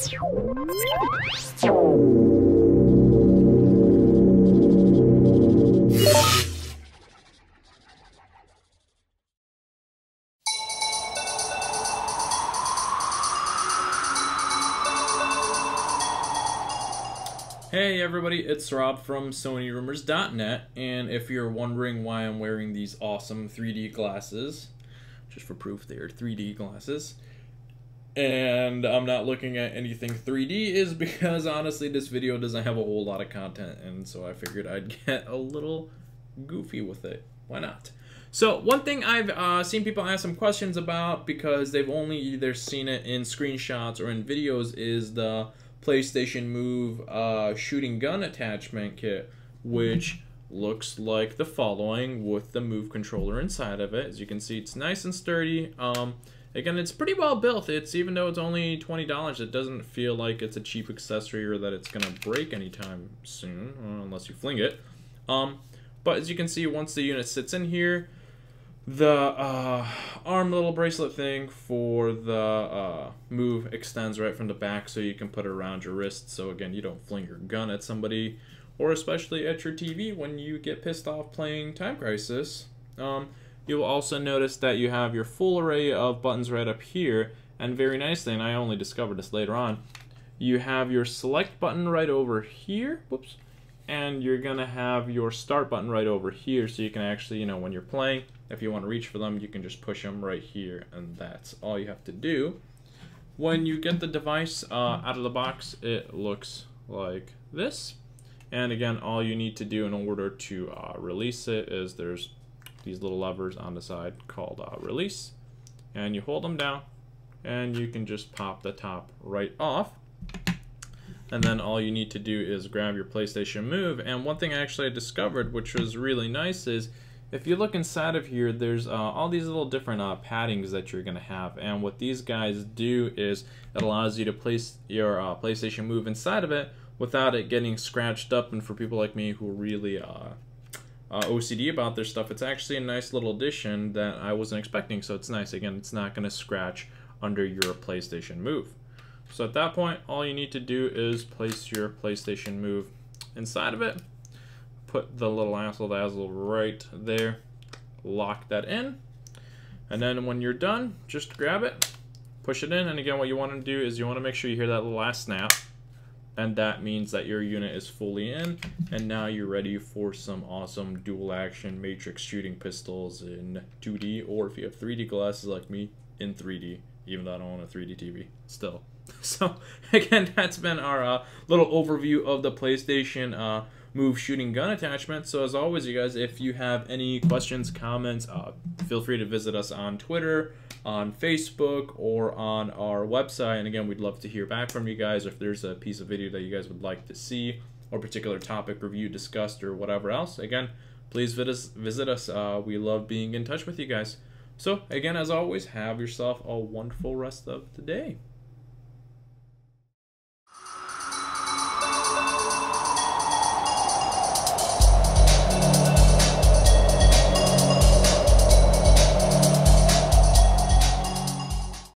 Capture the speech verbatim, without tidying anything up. Hey everybody, it's Rob from Sony Rumors dot net, and if you're wondering why I'm wearing these awesome three D glasses, just for proof they are three D glasses, and I'm not looking at anything three D, is because honestly this video doesn't have a whole lot of content, and so I figured I'd get a little goofy with it. Why not? So one thing I've uh, seen people ask some questions about, because they've only either seen it in screenshots or in videos, is the PlayStation Move uh, Shooting Gun Attachment Kit, which looks like the following with the Move controller inside of it. As you can see, it's nice and sturdy. Um, again, it's pretty well built. It's even though it's only twenty dollars, it doesn't feel like it's a cheap accessory or that it's gonna break anytime soon, unless you fling it. Um, but as you can see, once the unit sits in here, the uh, arm little bracelet thing for the uh, Move extends right from the back, so you can put it around your wrist, so again you don't fling your gun at somebody, or especially at your T V when you get pissed off playing Time Crisis. Um, you'll also notice that you have your full array of buttons right up here, and very nicely, and I only discovered this later on, you have your select button right over here, whoops, and you're gonna have your start button right over here, so you can actually, you know, when you're playing, if you want to reach for them, you can just push them right here, and that's all you have to do. When you get the device uh, out of the box, it looks like this. And again, all you need to do in order to uh, release it is there's these little levers on the side called uh, release, and you hold them down, and you can just pop the top right off. And then all you need to do is grab your PlayStation Move. And one thing I actually discovered, which was really nice, is if you look inside of here, there's uh, all these little different uh, paddings that you're gonna have, and what these guys do is it allows you to place your uh, PlayStation Move inside of it without it getting scratched up, and for people like me who are really uh, uh, O C D about their stuff, it's actually a nice little addition that I wasn't expecting, so it's nice. Again, it's not gonna scratch under your PlayStation Move. So at that point, all you need to do is place your PlayStation Move inside of it, put the little axle dazzle right there, lock that in, and then when you're done, just grab it, push it in, and again what you want to do is you want to make sure you hear that last snap, and that means that your unit is fully in, and now you're ready for some awesome dual action matrix shooting pistols in two D, or if you have three D glasses like me, in three D, even though I don't own a three D T V, still. So again, that's been our uh, little overview of the PlayStation uh, Move Shooting Gun Attachment. So as always, you guys, if you have any questions, comments, uh, feel free to visit us on Twitter, on Facebook, or on our website. And again, we'd love to hear back from you guys if there's a piece of video that you guys would like to see, or particular topic review discussed, or whatever else. Again, please visit us. Uh, we love being in touch with you guys. So again, as always, have yourself a wonderful rest of the day.